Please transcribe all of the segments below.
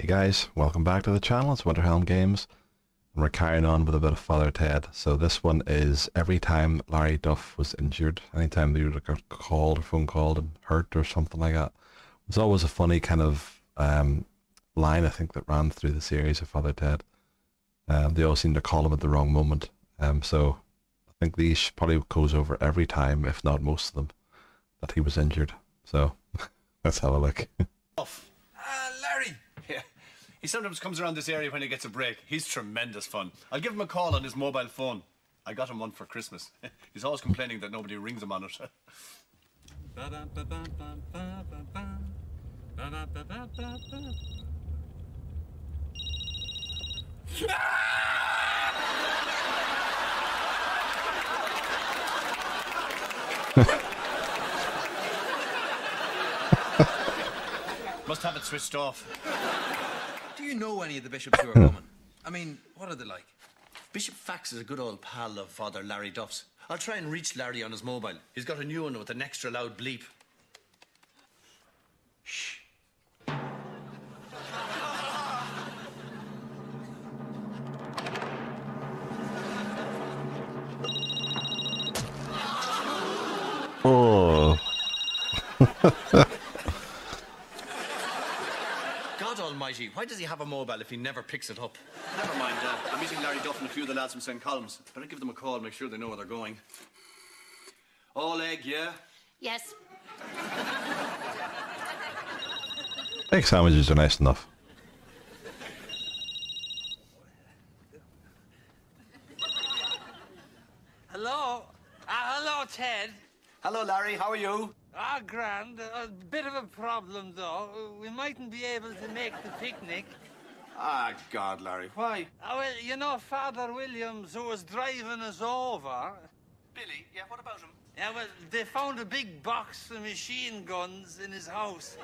Hey guys, welcome back to the channel. It's Winterhelm Games, and we're carrying on with a bit of Father Ted. So this one is every time Larry Duff was injured, anytime they would get called or phone called and hurt or something like that. It's always a funny kind of line, I think, that ran through the series of Father Ted. They all seem to call him at the wrong moment. So I think these probably goes over every time, if not most of them, that he was injured. So let's have a look. Larry! Yeah. He sometimes comes around this area when he gets a break. He's tremendous fun. I'll give him a call on his mobile phone. I got him one for Christmas. He's always complaining that nobody rings him on it. Must have it switched off. Do you know any of the bishops who are coming? I mean, what are they like? Bishop Fax is a good old pal of Father Larry Duff's. I'll try and reach Larry on his mobile. He's got a new one with an extra loud bleep. Shh. Oh. Why does he have a mobile if he never picks it up? Never mind, I'm meeting Larry Duff and a few of the lads from St Columbs. Better give them a call and make sure they know where they're going. Oleg, yeah? Yes. Egg sandwiches are nice enough. Hello? Hello, Ted. Hello, Larry. How are you? Ah, grand. A bit of a problem, though. We mightn't be able to make the picnic. Ah, God, Larry, why? Oh, well, you know, Father Williams, who was driving us over... Billy? Yeah, what about him? Yeah, well, they found a big box of machine guns in his house.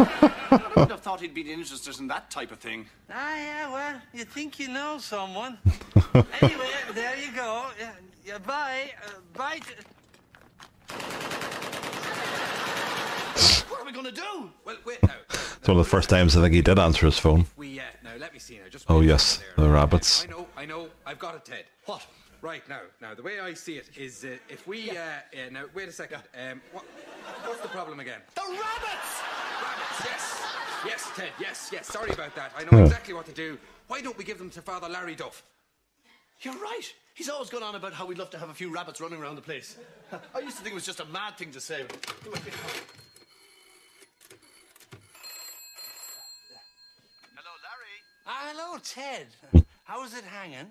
I wouldn't have thought he'd be interested in that type of thing. Ah, yeah, well, you think you know someone. Anyway, there you go. Yeah, bye. Bye to... What are we gonna do? Well, wait now. It's one of the first times I think he did answer his phone. Now, let me see now. Just yes, the rabbits. I know, I've got it, Ted. What? Right now, the way I see it is if we now wait a second. What's the problem again? The rabbits! Rabbits, yes. Yes, Ted, yes. Sorry about that. I know exactly what to do. Why don't we give them to Father Larry Duff? You're right. He's always gone on about how we'd love to have a few rabbits running around the place. I used to think it was just a mad thing to say. Hello, Larry. Ah, hello, Ted. How's it hanging?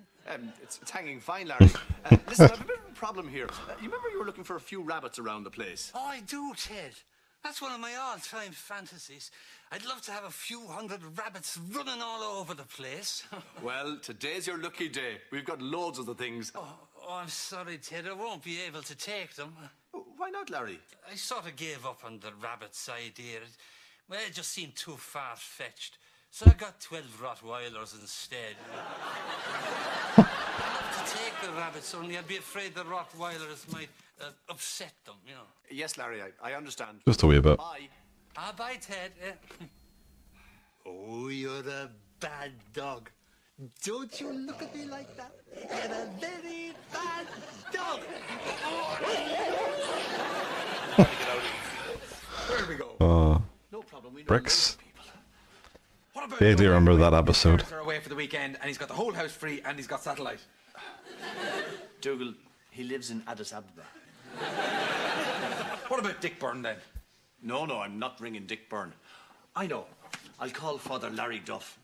It's hanging fine, Larry. Listen, I've a bit of a problem here. You remember you were looking for a few rabbits around the place? Oh, I do, Ted. That's one of my all-time fantasies. I'd love to have a few hundred rabbits running all over the place. Well, today's your lucky day. We've got loads of the things. Oh, I'm sorry, Ted. I won't be able to take them. Why not, Larry? I sort of gave up on the rabbits idea. Well, it just seemed too far-fetched. So I got 12 Rottweilers instead. I'd love to take the rabbits, only I'd be afraid the Rottweilers might... upset them, you know. Yes, Larry, I understand. Just a wee bit. Bye. Bye, Ted. Oh, you're a bad dog. Don't you look at me like that. You're a very bad dog. Where we go? No problem. We know bricks. Vaguely remember that episode. They're away for the weekend, and he's got the whole house free, and he's got satellite. Dougal, he lives in Addis Ababa. What about Dick Byrne then? No, I'm not ringing Dick Byrne. I know. I'll call Father Larry Duff.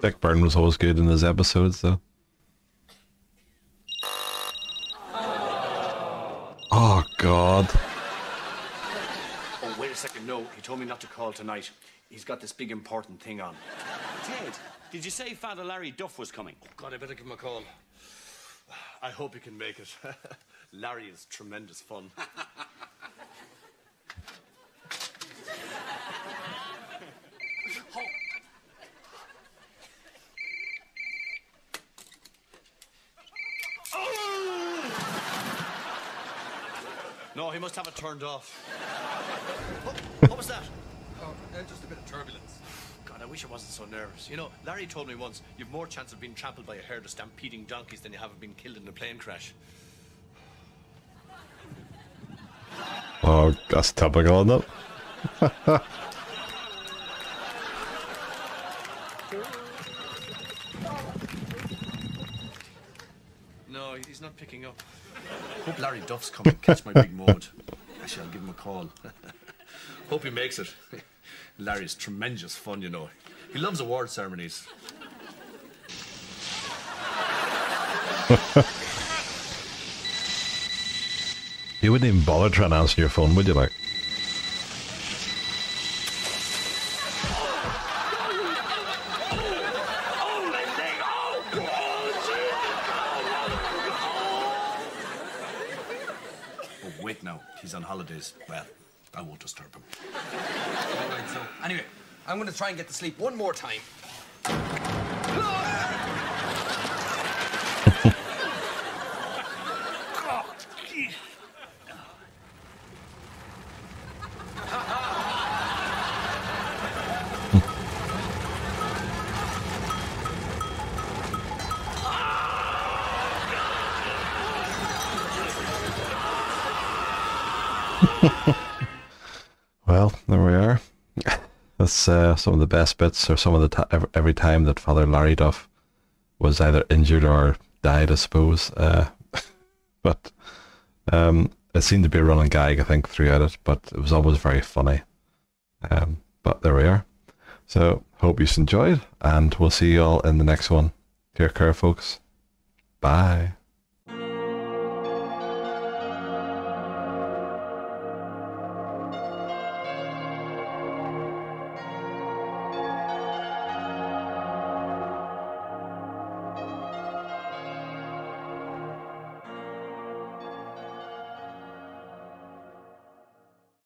Dick Byrne was always good in his episodes, though. Oh, God. Oh, wait a second. No, he told me not to call tonight. He's got this big important thing on. Ted, did you say Father Larry Duff was coming? Oh, God, I better give him a call. I hope he can make it. Larry is tremendous fun. No, he must have it turned off. What was that? Just a bit of turbulence. God, I wish I wasn't so nervous. You know, Larry told me once, you've more chance of being trampled by a herd of stampeding donkeys than you have of being killed in a plane crash. Oh, that's topical enough. No, he's not picking up. Hope Larry Duff's coming. Catch my big mode. Actually, I'll give him a call. Hope he makes it. Larry's tremendous fun, you know. He loves award ceremonies. You wouldn't even bother trying to answer your phone, would you, like? Oh, wait now. He's on holidays. Well, I won't disturb him. All right, so anyway, I'm going to try and get to sleep one more time. Well, there we are. That's some of the best bits, or some of the every time that Father Larry Duff was either injured or died, I suppose. But it seemed to be a running gag, I think, throughout it. But it was always very funny. But there we are. So hope you enjoyed, and we'll see you all in the next one. Take care, folks. Bye.